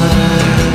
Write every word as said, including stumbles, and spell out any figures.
time.